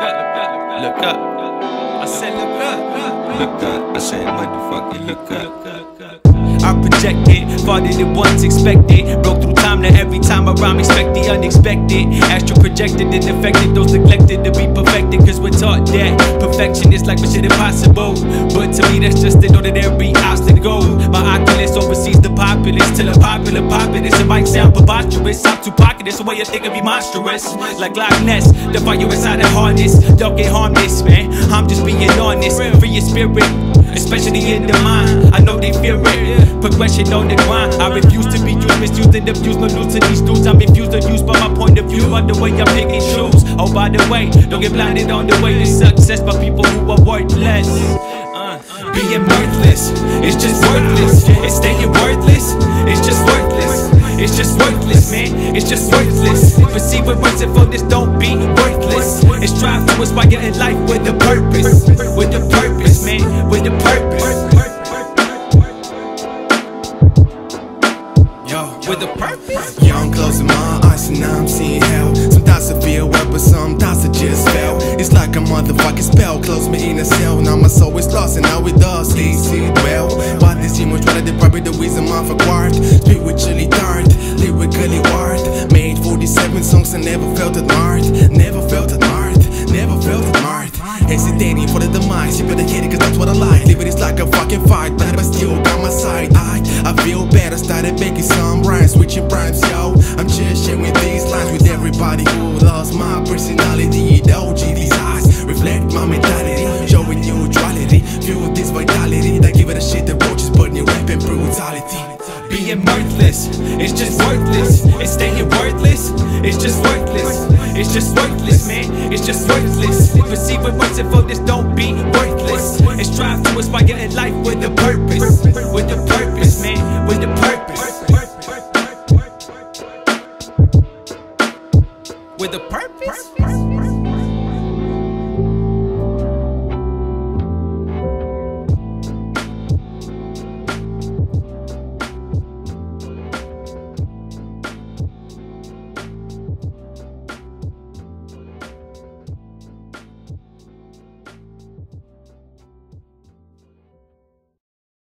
Look up. I said look up. Look up. I said motherfucking look up. I projected, farther than once expected. Broke through time, now every time I rhyme expect the unexpected. Astral projected and affected, those neglected to be perfected. Cause we're taught that perfection is like shit impossible. But to me that's just an ordinary obstacle. My oculus oversees the populace till a popular populace. It might sound preposterous, I'm two-pocketed, so way I think I'd be monstrous. Like Loch Ness, the fire inside the harness. Y'all can't harm this, man, I'm just being honest. Free your spirit, especially in the mind. I know they fear it. Progression on the grind. I refuse to be used, misused and abused. No news to these dudes. I'm infused, abused by my point of view. By the way, I'm picking shoes. Oh, by the way, don't get blinded on the way to success by people who are worthless. Being worthless, it's just worthless. It's staying worthless, it's just worthless. It's just worthless, man, it's just worthless. Perceive it merciful, this don't be worthless. It's strive to inspire in life with a purpose. With a purpose, man, with a purpose. With a purpose? Yeah, I'm closing my eyes and now I'm seeing hell. Some thoughts are feel well, but some thoughts are just fell. It's like a motherfucking spell, close me in a cell. Now my soul is lost and now it does see well. Why this much better than probably the reason I've acquired. Spiritually turned, lyrically wired. Made 47 songs I never felt admired. Never felt admired, never felt admired. Hesitating for the demise, you better hit it cause that's what I like. Leave it, it's like a fucking fight, but I still got my side. I feel bad, I started making some rhymes, switching rhymes, yo. I'm just sharing these lines with everybody who loves my personality. The OG, these eyes reflect my mentality, showing neutrality, fuel this vitality. They give it a shit, the roaches, but new rap and brutality. Being worthless, it's just worthless. It's staying worthless, it's just worthless. It's just worthless, man, it's just worthless. Perceive it merciful, this don't be worthless. And strive to inspire in life with a purpose. With a purpose, man, with a purpose. With a purpose?